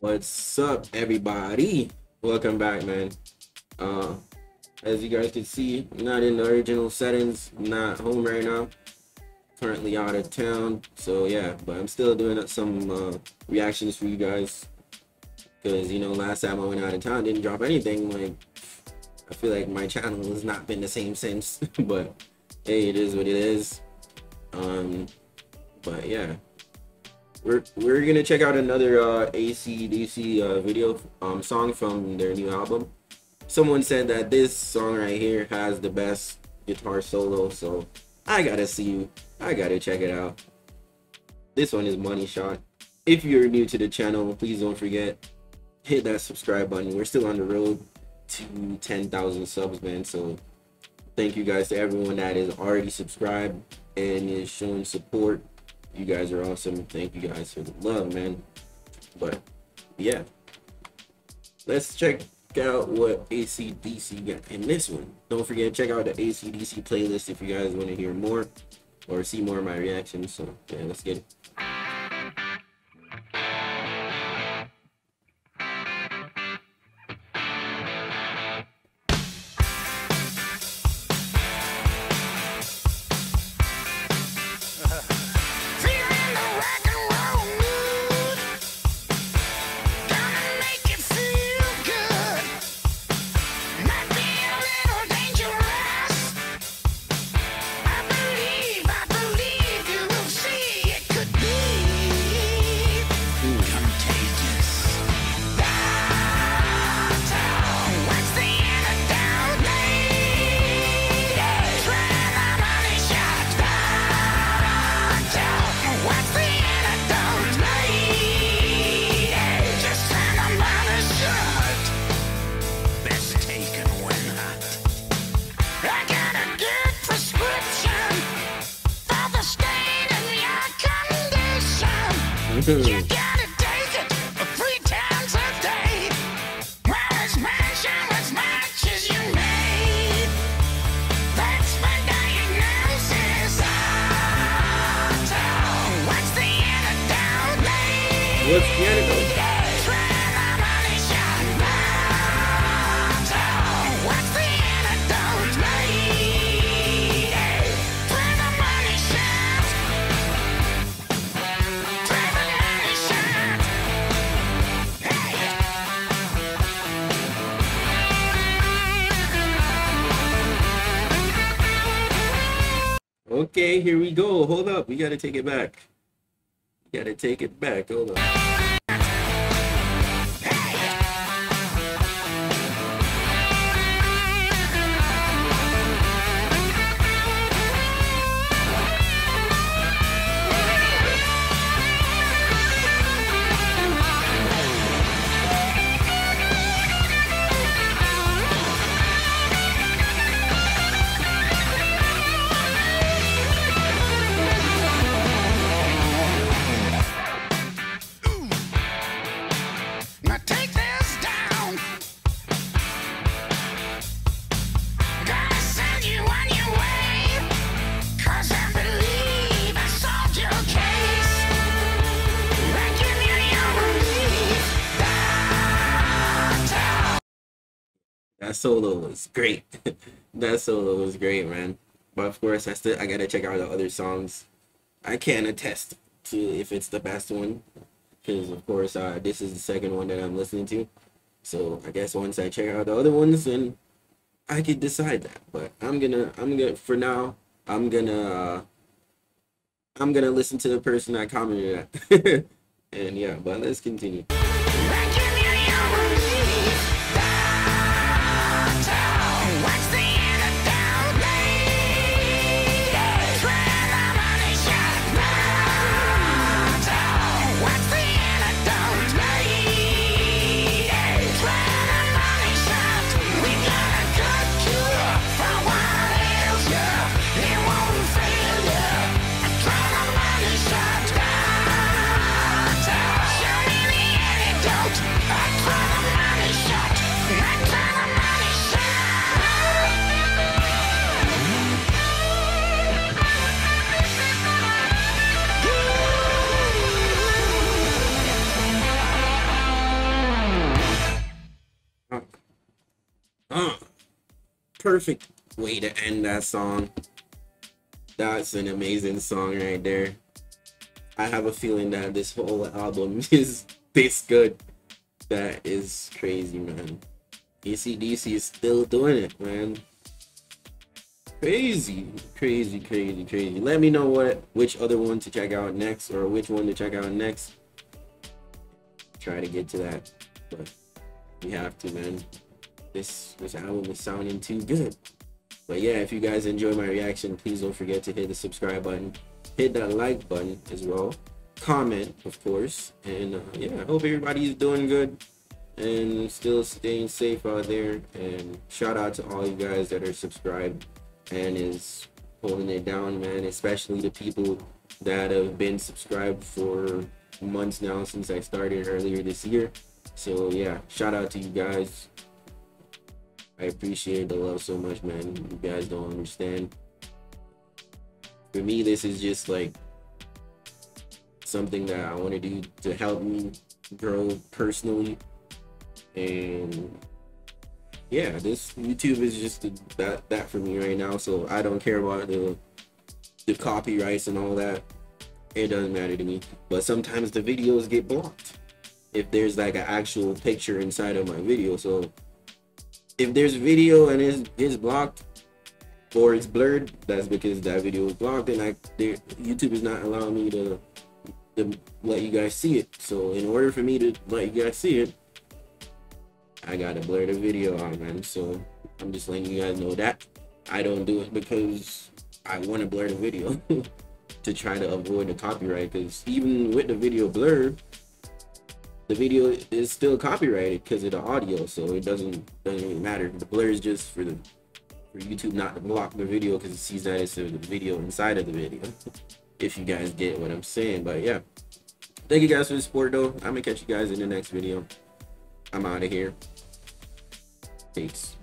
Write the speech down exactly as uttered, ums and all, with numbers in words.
What's up, everybody? Welcome back, man. Uh as you guys can see, not in the original settings, not home right now, currently out of town. So yeah, but I'm still doing some uh reactions for you guys, because you know, last time I went out of town, didn't drop anything. Like, I feel like my channel has not been the same since. But hey, it is what it is. Um but yeah, we're we're gonna check out another uh A C D C uh video um song from their new album. Someone said that this song right here has the best guitar solo, so I gotta see you I gotta check it out. This one is Money Shot. If you're new to the channel, please don't forget, hit that subscribe button. We're still on the road to ten thousand subs, man, so thank you guys to everyone that is already subscribed and is showing support. You guys are awesome. Thank you guys for the love, man. But yeah, let's check out what A C D C got in this one. Don't forget, check out the A C D C playlist if you guys want to hear more or see more of my reactions. So yeah, let's get it. You gotta take it three times a day. Well, as much or as much as you need. That's my diagnosis. Auto. What's the antidote? What's the antidote? Try my money shot. Auto. What's the antidote? Try my money shot. Okay, here we go. Hold up. We gotta take it back. We gotta take it back. Hold up. That solo was great. That solo was great, man. But of course, I still I gotta check out the other songs. I can't attest to if it's the best one, because of course, uh, this is the second one that I'm listening to. So I guess once I check out the other ones, then I could decide that. But I'm gonna I'm gonna for now I'm gonna uh, I'm gonna listen to the person I commented at. And yeah, but let's continue. perfect way to end that song. That's an amazing song right there. I have a feeling that this whole album is this good. That is crazy, man. A C D C is still doing it, man. Crazy, crazy, crazy, crazy. Let me know what which other one to check out next, or which one to check out next. Try to get to that, but we have to, man. This this album is sounding too good. But yeah, if you guys enjoy my reaction, please don't forget to hit the subscribe button, hit that like button as well, comment of course, and uh, yeah, I hope everybody's doing good and still staying safe out there. And shout out to all you guys that are subscribed and is holding it down, man, especially the people that have been subscribed for months now since I started earlier this year. So yeah, shout out to you guys. I appreciate the love so much, man. You guys don't understand. For me, this is just like something that I want to do to help me grow personally. And yeah, this YouTube is just a, that that for me right now. So I don't care about the the copyrights and all that. It doesn't matter to me. But sometimes the videos get blocked if there's like an actual picture inside of my video. So if there's a video and it's, it's blocked or it's blurred, that's because that video was blocked, and I there, YouTube is not allowing me to, to let you guys see it. So in order for me to let you guys see it, I gotta blur the video out, man. So I'm just letting you guys know that I don't do it because I want to blur the video to try to avoid the copyright, because even with the video blurred, the video is still copyrighted because of the audio. So it doesn't doesn't really matter. The blur is just for the for YouTube not to block the video, because it sees that it's the video inside of the video. If you guys get what I'm saying. But yeah, thank you guys for the support though. I'm gonna catch you guys in the next video. I'm out of here. Peace.